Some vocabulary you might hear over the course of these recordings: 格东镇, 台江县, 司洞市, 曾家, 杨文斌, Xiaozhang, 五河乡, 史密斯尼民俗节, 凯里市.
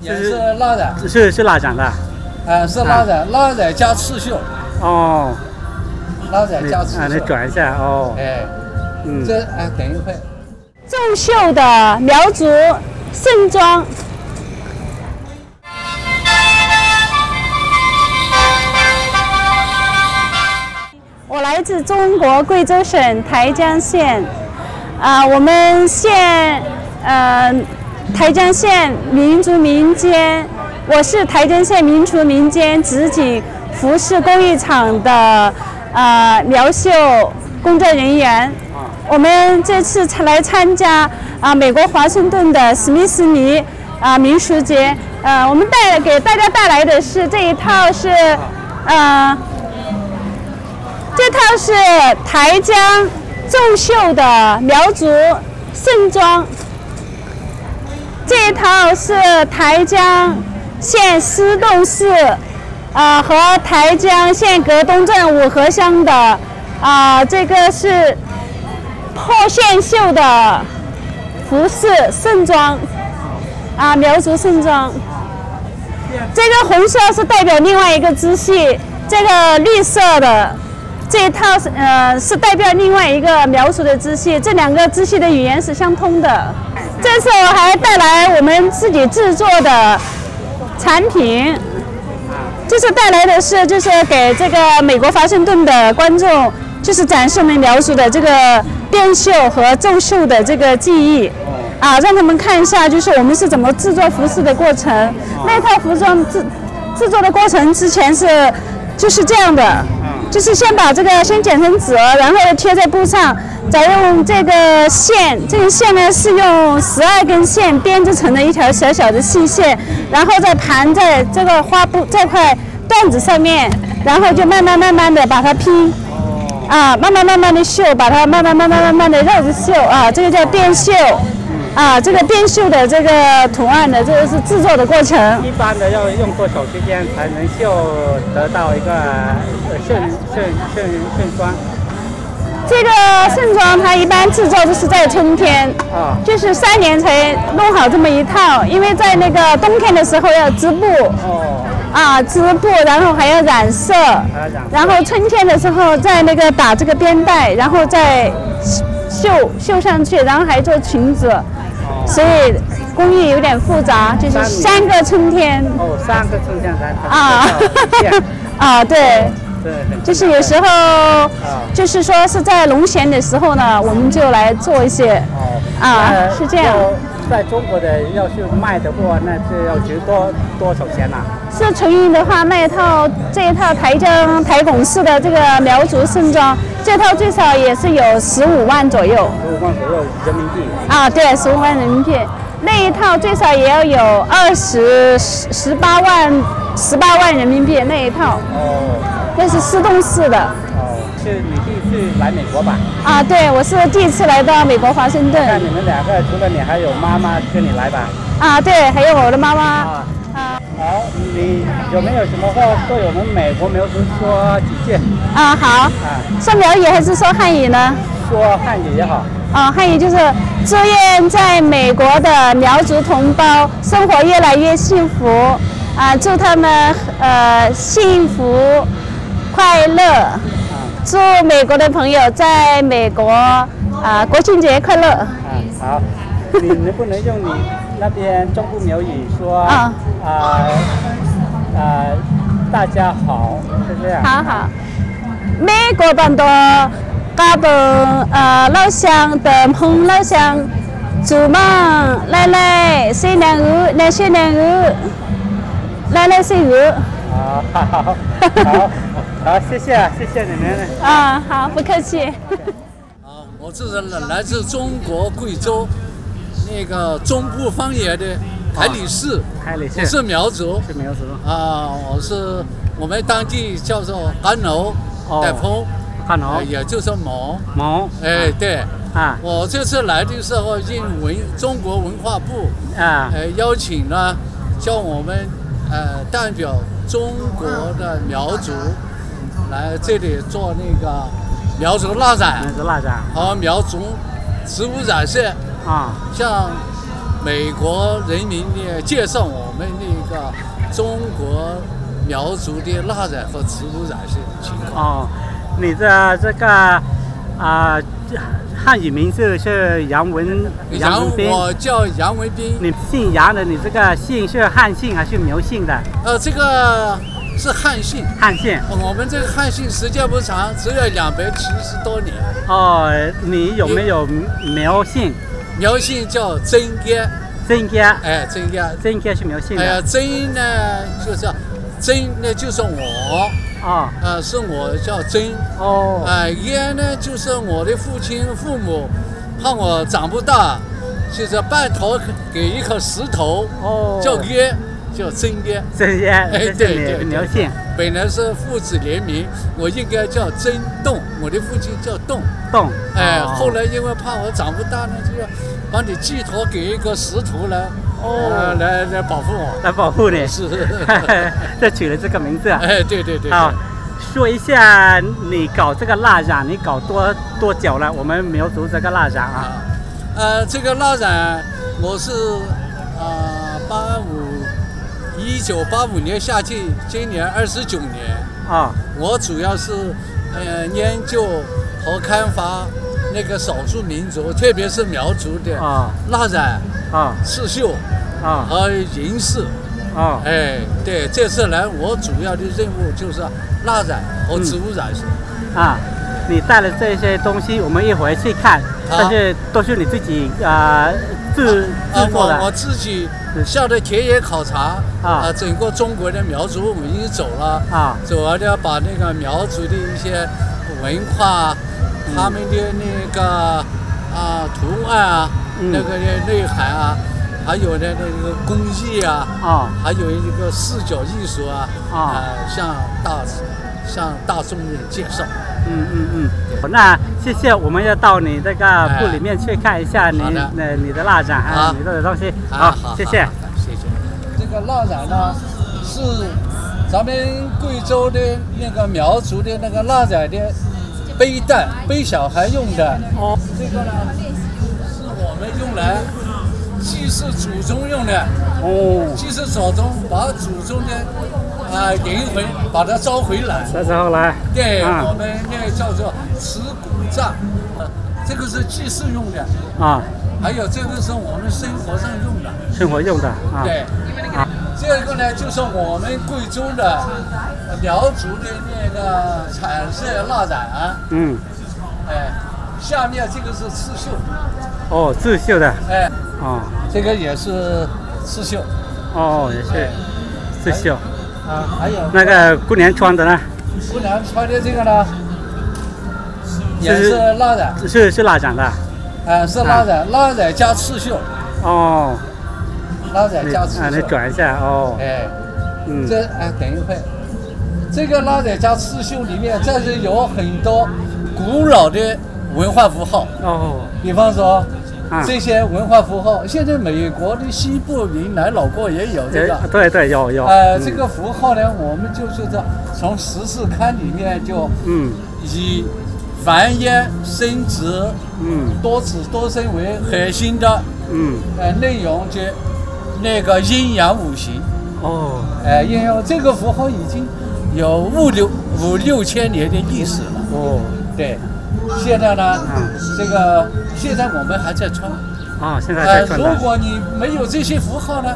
也是腊肉，是腊肠的。是腊肉，腊肉加刺绣。哦。腊肉加刺绣。你转一下哦。哎，嗯，这等一会。奏绣的苗族盛装。 我来自中国贵州省台江县，我们县，台江县民族民间，我是台江县民族民间织锦服饰工艺厂的苗绣工作人员。我们这次来参加美国华盛顿的史密斯尼民俗节，我们给大家带来的是这一套是，这套是台江奏绣的苗族盛装，这一套是台江县司洞市，和台江县格东镇五河乡的，这个是破线绣的服饰盛装，苗族盛装。这个红色是代表另外一个支系，这个绿色的。 这一套是代表另外一个苗族的支系，这两个支系的语言是相通的。这次我还带来我们自己制作的产品，就是带来的是就是给这个美国华盛顿的观众，就是展示我们苗族的这个编绣和奏绣的这个技艺，让他们看一下就是我们是怎么制作服饰的过程。那套服装制作的过程之前是就是这样的。 就是先把这个先剪成褶，然后贴在布上，再用这个线，这根线呢是用12根线编织成的一条小小的细线，然后再盘在这个花布这块缎子上面，然后就慢慢的把它拼，慢慢的绣，把它慢慢的绕着绣这个叫编绣，这个编绣的这个图案的这个是制作的过程。一般的要用多少时间才能绣得到一个？ 盛装，这个盛装它一般制作就是在春天，就是3年才弄好这么一套，因为在那个冬天的时候要织布，织布，然后还要染色，然后春天的时候在那个打这个边带，然后再绣上去，然后还做裙子，所以工艺有点复杂，就是3个春天。哦，3个春天才对。 对，就是有时候，就是说是在农闲的时候呢，我们就来做一些，是这样。在中国的要去卖的话，那是要值多少钱呢？是纯银的话，那一套这一套台拱市的这个苗族盛装，这套最少也是有15万左右。15万左右人民币。对，15万人民币，那一套最少也要有18万人民币那一套。哦。 那是司洞市的。哦，是你第一次来美国吧？对，我是第一次来到美国华盛顿。那你们两个，除了你还有妈妈跟你来吧？对，还有我的妈妈。好，你有没有什么话对我们美国苗族说几句？好。说苗语还是说汉语呢？说汉语也好。汉语就是祝愿在美国的苗族同胞生活越来越幸福，祝他们幸福。 快乐！祝美国的朋友在美国国庆节快乐！好，你能不能用你那边中部苗语说大家好，是这样？好好。美国本土嘎嘣老乡的红老乡，祖妈奶奶是男儿，那是男儿，奶奶是儿。好。 好，谢谢你们。好，不客气。啊，我这是来自中国贵州那个中部方言的凯里市，我是苗族。是苗族。我们当地叫做干楼，带风。干楼。也就是毛。毛。哎，对。我这次来的时候，应中国文化部邀请呢，叫我们代表中国的苗族。 来这里做那个苗族蜡染，苗族蜡染，苗族植物染色像美国人民呢介绍我们那个中国苗族的蜡染和植物染色的情况。哦，你的这个汉语名字是杨文斌，我叫杨文斌。你姓杨的，你这个姓是汉姓还是苗姓的？这个是汉姓。汉姓。我们这个汉姓时间不长，只有270多年。哦，你有没有苗姓？苗姓叫曾家。曾家。哎，曾家。曾家是苗姓的。哎呀，曾呢就是曾呢就是我。 啊，是我叫曾哦，爷呢就是我的父亲父母，怕我长不大，就是半头给一颗石头哦，叫爷，叫曾爷，曾爷，哎，对，苗姓，本来是父子联名，我应该叫曾栋，我的父亲叫栋，哎，后来因为怕我长不大呢，就要把你寄托给一个石头了。 哦，来保护我，来保护你，是，这取了这个名字啊。哎，对。啊，说一下你搞这个蜡染，你搞多久了？我们苗族这个蜡染啊。这个蜡染我是1985年下去，今年29年。啊。我主要是研究和开发那个少数民族，特别是苗族的啊蜡染。 啊，刺绣啊，和银饰啊，哎，对，这次来我主要的任务就是蜡染和植物染色。啊，你带了这些东西，我们一会去看，但是都是你自己制作的。我自己下的田野考察啊，整个中国的苗族我已经走了啊，走完了把那个苗族的一些文化，他们的那个图案啊。 那个内涵啊，还有呢那个工艺啊，啊，还有一个视角艺术啊，啊，向大众的介绍。那谢谢，我们要到你这个部里面去看一下你的蜡染啊，你的东西。好，谢谢，谢谢。这个蜡染呢，是咱们贵州的那个苗族的那个蜡染的背带，背小孩用的。哦，这个呢。 我们用来祭祀祖宗用的哦，祭祀祖宗，把祖宗的灵魂把它招回来。对，我们那叫做持骨杖，这个是祭祀用的啊。还有这个是我们生活上用的。生活用的啊。对，这个呢就是我们贵州的苗族的那个彩色蜡染啊。嗯。哎，下面这个是刺绣。 哦，刺绣的，哎，哦，这个也是刺绣，哦，也是刺绣，啊，还有那个姑娘穿的呢，姑娘穿的这个呢，也是蜡染，是蜡染的，啊，是蜡染，蜡染加刺绣，哦，蜡染加刺绣，啊，你转一下哦，哎，嗯，这哎等一会，这个蜡染加刺绣里面，这是有很多古老的文化符号，哦，比方说。 这些文化符号，现在美国的西部云南、老挝也有这个。对，有。这个符号呢，我们就是从十四龛里面就以繁衍生殖、多子多孙为核心的内容，就那个阴阳五行。哦。阴阳这个符号已经有5、6千年的历史了。哦，对。 现在呢，这个现在我们还在穿啊，现在在穿。如果你没有这些符号呢，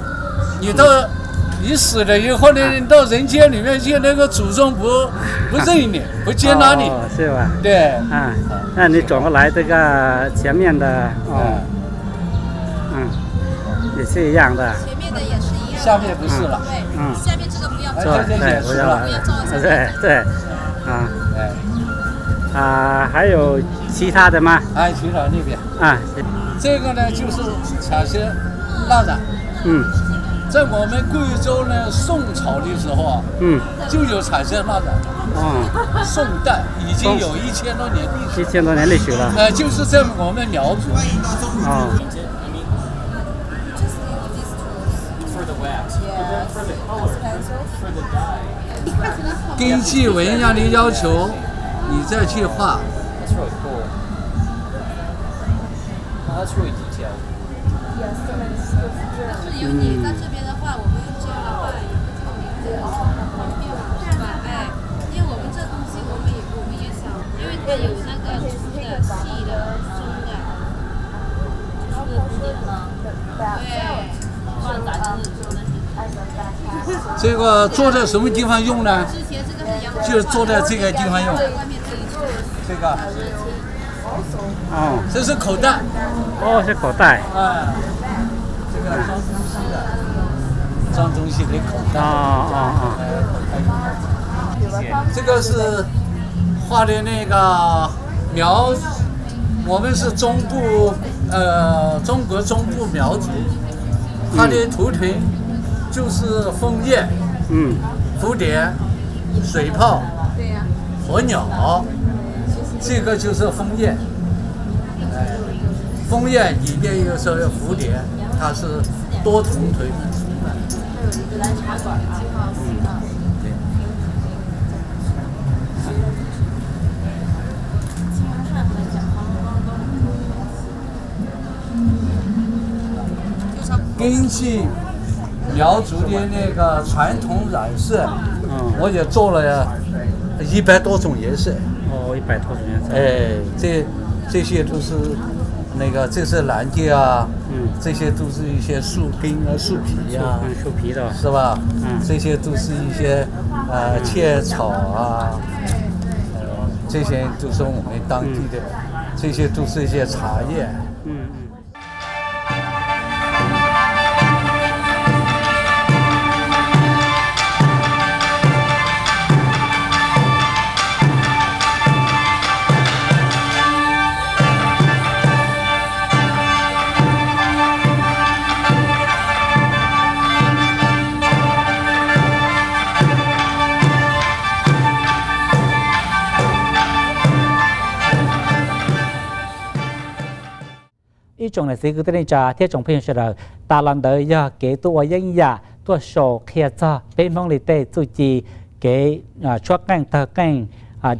你死了以后呢，你到人间里面去，那个祖宗不认你，不接纳你，是吧？对，啊，那你转过来这个前面的，也是一样的。前面的也是一样。下面不是了，对，下面这个不要照，对，啊，哎。 啊，还有其他的吗？哎，其他那边啊，这个呢就是彩色蜡染。在我们贵州呢，宋朝的时候啊，就有彩色蜡染。哦，宋代已经有1000多年历史。1000多年历史了。就是在我们苗族。哦。根据文样的要求。 你再去画。里有你在这边的话，我们用这样的话有个这个名字，方便嘛，是吧？哎，因为我们这东西我们也想，因为它有那个粗的、细的、松的，就是不一样。对，这个坐在什么地方用呢？就是坐在这个地方用。这个。哦，这是口袋。哦，是口袋。啊。 装东西的口袋啊！这个是画的那个苗，我们是中部中国中部苗族，它的图腾就是枫叶、蝴蝶、水泡、火鸟，这个就是枫叶。枫叶里面又是蝴蝶，它是多重腿。 来茶馆啊！对。根据苗族的那个传统染色，我也做了100多种颜色。哦，100多种颜色。哎，这些都是那个，这是蓝的啊。 这些都是一些树根啊、树皮啊，树皮的，是吧？这些都是一些切草啊，这些都是我们当地的，这些都是一些茶叶。一种呢，这个等于讲，这种朋友说了，大浪头呀，给多人呀，多少开车，被忙里头自己给说干他干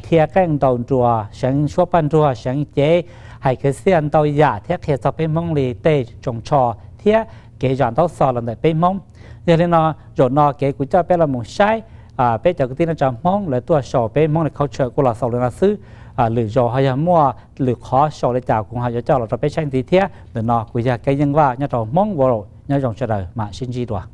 贴干到做，想说办做，想接还给先到呀，贴开车被忙里头种错，贴给让到少了的被忙，然后呢，然后给国家被了蒙晒啊，被这个等于讲忙了多少被忙的考车过了少了那事。 หรือเราพยายามมั่วหรือขอโชว์จากของหายเจ้าเราจะไปแช่งตีเทียหรือนอกุยาแกยังว่าเนี่ยเรามองว่าเราเนี่ยเราจะได้มาชินจีตัว